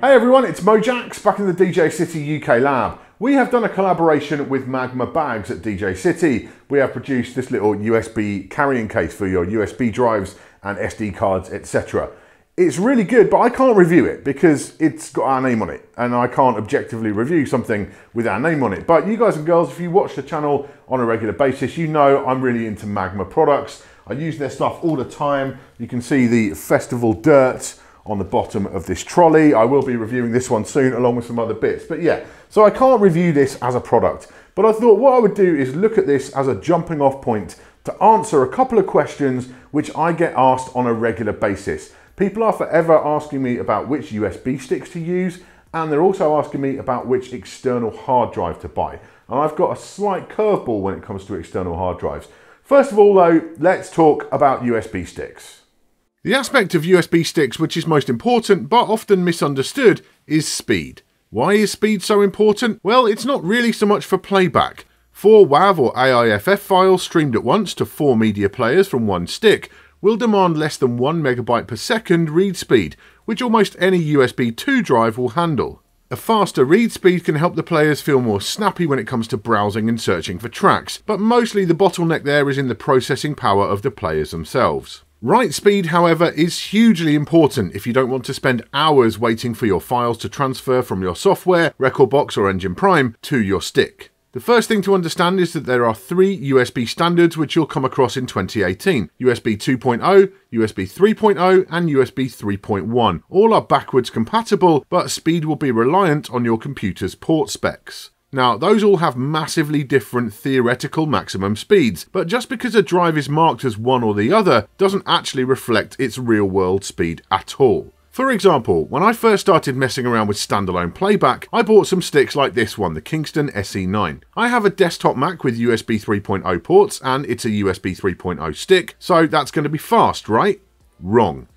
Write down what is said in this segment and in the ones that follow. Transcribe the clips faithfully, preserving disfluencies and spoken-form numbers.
Hey everyone, it's Mojax back in the D J City U K lab. We have done a collaboration with Magma Bags at D J City. We have produced this little U S B carrying case for your U S B drives and S D cards, et cetera. It's really good, but I can't review it because it's got our name on it and I can't objectively review something with our name on it. But you guys and girls, if you watch the channel on a regular basis, you know I'm really into Magma products. I use their stuff all the time. You can see the festival dirt on the bottom of this trolley. I will be reviewing this one soon along with some other bits, but yeah, so I can't review this as a product, but I thought what I would do is look at this as a jumping off point to answer a couple of questions which I get asked on a regular basis. People are forever asking me about which U S B sticks to use, and they're also asking me about which external hard drive to buy. And I've got a slight curveball when it comes to external hard drives. First of all though, let's talk about U S B sticks. The aspect of U S B sticks which is most important, but often misunderstood, is speed. Why is speed so important? Well, it's not really so much for playback. Four WAV or A I F F files streamed at once to four media players from one stick will demand less than one megabyte per second read speed, which almost any U S B two drive will handle. A faster read speed can help the players feel more snappy when it comes to browsing and searching for tracks, but mostly the bottleneck there is in the processing power of the players themselves. Write speed, however, is hugely important if you don't want to spend hours waiting for your files to transfer from your software, Rekordbox or Engine Prime, to your stick. The first thing to understand is that there are three U S B standards which you'll come across in twenty eighteen. U S B two point oh, U S B three point oh and U S B three point one. All are backwards compatible, but speed will be reliant on your computer's port specs. Now, those all have massively different theoretical maximum speeds, but just because a drive is marked as one or the other doesn't actually reflect its real-world speed at all. For example, when I first started messing around with standalone playback, I bought some sticks like this one, the Kingston S E nine. I have a desktop Mac with U S B three point oh ports, and it's a U S B three point oh stick, so that's going to be fast, right? Wrong.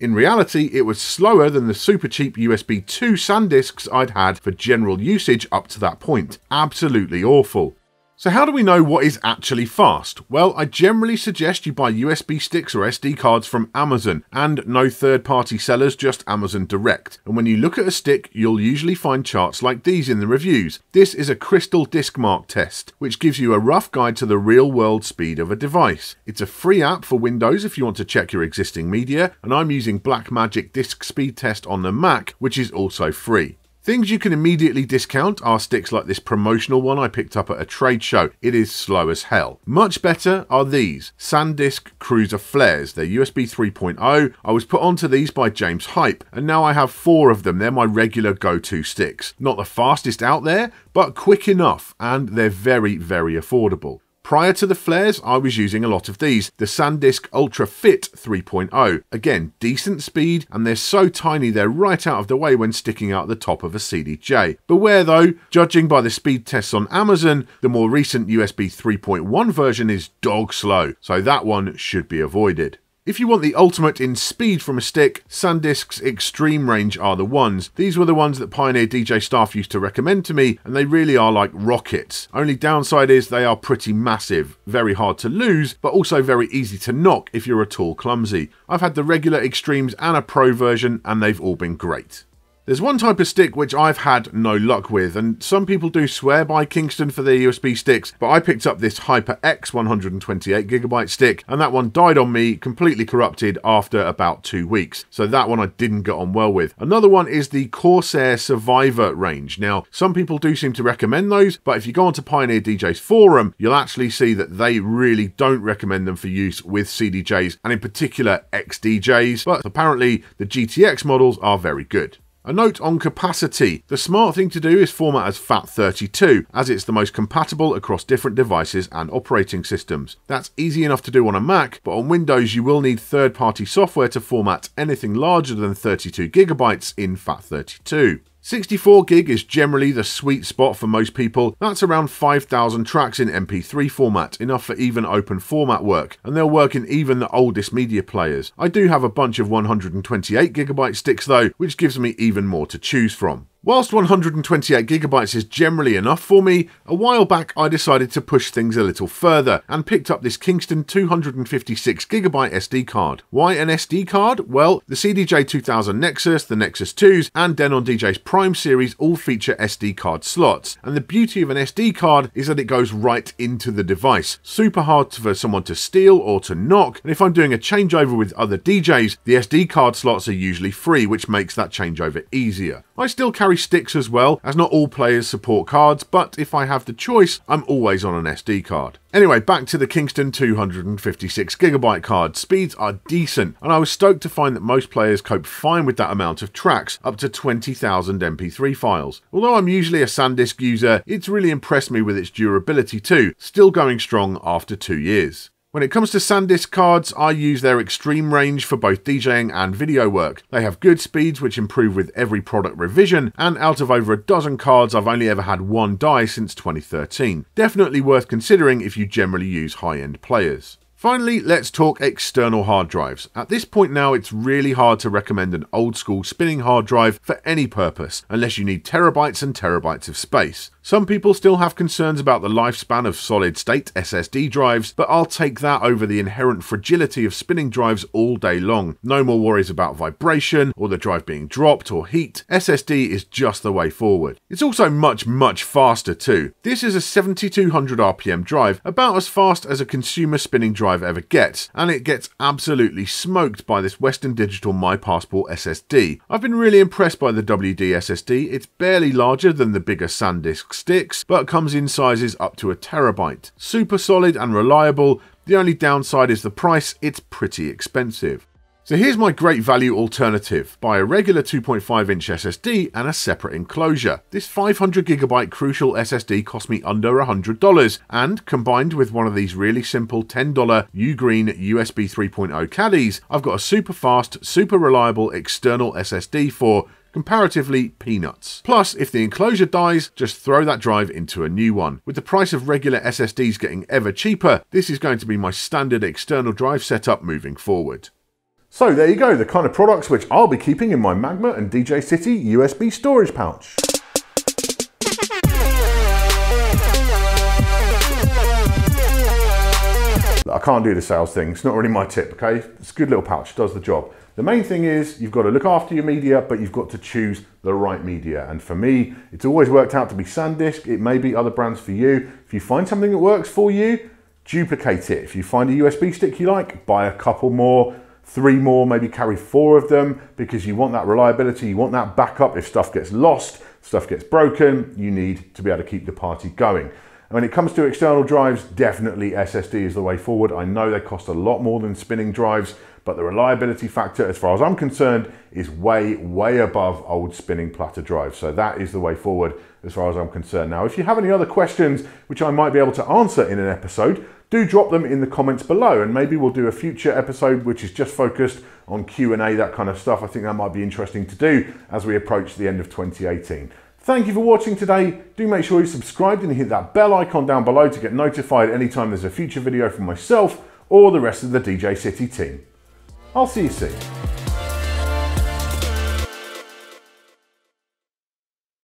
In reality, it was slower than the super cheap U S B two SanDisks I'd had for general usage up to that point. Absolutely awful. So how do we know what is actually fast? Well, I generally suggest you buy U S B sticks or S D cards from Amazon, and no third-party sellers, just Amazon direct. And when you look at a stick, you'll usually find charts like these in the reviews. This is a CrystalDiskMark test, which gives you a rough guide to the real-world speed of a device. It's a free app for Windows if you want to check your existing media, and I'm using Blackmagic Disk Speed Test on the Mac, which is also free. Things you can immediately discount are sticks like this promotional one I picked up at a trade show. It is slow as hell. Much better are these, SanDisk Cruzer Flares. They're U S B three point oh. I was put onto these by James Hype, and now I have four of them. They're my regular go-to sticks. Not the fastest out there, but quick enough, and they're very, very affordable. Prior to the flares, I was using a lot of these, the SanDisk UltraFit three point oh. Again, decent speed, and they're so tiny they're right out of the way when sticking out the top of a C D J. Beware though, judging by the speed tests on Amazon, the more recent U S B three point one version is dog slow, so that one should be avoided. If you want the ultimate in speed from a stick, SanDisk's Extreme range are the ones. These were the ones that Pioneer D J staff used to recommend to me, and they really are like rockets. Only downside is they are pretty massive, very hard to lose, but also very easy to knock if you're at all clumsy. I've had the regular Extremes and a Pro version, and they've all been great. There's one type of stick which I've had no luck with, and some people do swear by Kingston for their U S B sticks, but I picked up this HyperX one hundred twenty-eight gigabyte stick, and that one died on me, completely corrupted, after about two weeks. So that one I didn't get on well with. Another one is the Corsair Survivor range. Now, some people do seem to recommend those, but if you go onto Pioneer D J's forum, you'll actually see that they really don't recommend them for use with C D Js, and in particular X D Js, but apparently the G T X models are very good. A note on capacity. The smart thing to do is format as FAT thirty-two, as it's the most compatible across different devices and operating systems. That's easy enough to do on a Mac, but on Windows you will need third-party software to format anything larger than thirty-two gigabytes in FAT thirty-two. sixty-four gig is generally the sweet spot for most people. That's around five thousand tracks in M P three format, enough for even open format work, and they'll work in even the oldest media players. I do have a bunch of one hundred twenty-eight gigabyte sticks though, which gives me even more to choose from. Whilst one hundred twenty-eight gigabytes is generally enough for me, a while back I decided to push things a little further and picked up this Kingston two hundred fifty-six gigabyte S D card. Why an S D card? Well, the C D J two thousand Nexus, the Nexus twos and Denon D J's Prime series all feature S D card slots, and the beauty of an S D card is that it goes right into the device. Super hard for someone to steal or to knock, and if I'm doing a changeover with other D Js, the S D card slots are usually free, which makes that changeover easier. I still carry sticks as well, as not all players support cards, but if I have the choice, I'm always on an S D card. Anyway, back to the Kingston two hundred fifty-six gigabyte card. Speeds are decent, and I was stoked to find that most players cope fine with that amount of tracks, up to twenty thousand M P three files. Although I'm usually a SanDisk user, it's really impressed me with its durability too, still going strong after two years. When it comes to SanDisk cards, I use their Extreme range for both DJing and video work. They have good speeds which improve with every product revision, and out of over a dozen cards I've only ever had one die since twenty thirteen. Definitely worth considering if you generally use high-end players. Finally, let's talk external hard drives. At this point now, it's really hard to recommend an old school spinning hard drive for any purpose, unless you need terabytes and terabytes of space. Some people still have concerns about the lifespan of solid state S S D drives, but I'll take that over the inherent fragility of spinning drives all day long. No more worries about vibration, or the drive being dropped, or heat. S S D is just the way forward. It's also much, much faster too. This is a seventy-two hundred R P M drive, about as fast as a consumer spinning drive ever gets, and it gets absolutely smoked by this Western Digital My Passport S S D. I've been really impressed by the W D S S D. It's barely larger than the bigger SanDisk sticks, but comes in sizes up to a terabyte. Super solid and reliable. The only downside is the price. It's pretty expensive. So here's my great value alternative. Buy a regular two point five inch S S D and a separate enclosure. This five hundred gigabyte Crucial S S D cost me under one hundred dollars, and combined with one of these really simple ten dollar Ugreen U S B three point oh caddies, I've got a super fast, super reliable external S S D for comparatively peanuts. Plus, if the enclosure dies, just throw that drive into a new one. With the price of regular S S Ds getting ever cheaper, this is going to be my standard external drive setup moving forward. So there you go, the kind of products which I'll be keeping in my Magma and D J City U S B storage pouch. I can't do the sales thing, it's not really my tip, okay? It's a good little pouch, does the job. The main thing is you've got to look after your media, but you've got to choose the right media. And for me, it's always worked out to be SanDisk. It may be other brands for you. If you find something that works for you, duplicate it. If you find a U S B stick you like, buy a couple more, three more, maybe carry four of them, because you want that reliability, you want that backup. If stuff gets lost, stuff gets broken, you need to be able to keep the party going. And when it comes to external drives, definitely S S D is the way forward. I know they cost a lot more than spinning drives, but the reliability factor, as far as I'm concerned, is way, way above old spinning platter drives. So that is the way forward as far as I'm concerned. Now, if you have any other questions, which I might be able to answer in an episode, do drop them in the comments below, and maybe we'll do a future episode which is just focused on Q and A, that kind of stuff. I think that might be interesting to do as we approach the end of twenty eighteen. Thank you for watching today. Do make sure you subscribed and hit that bell icon down below to get notified anytime there's a future video from myself or the rest of the D J City team. I'll see you soon.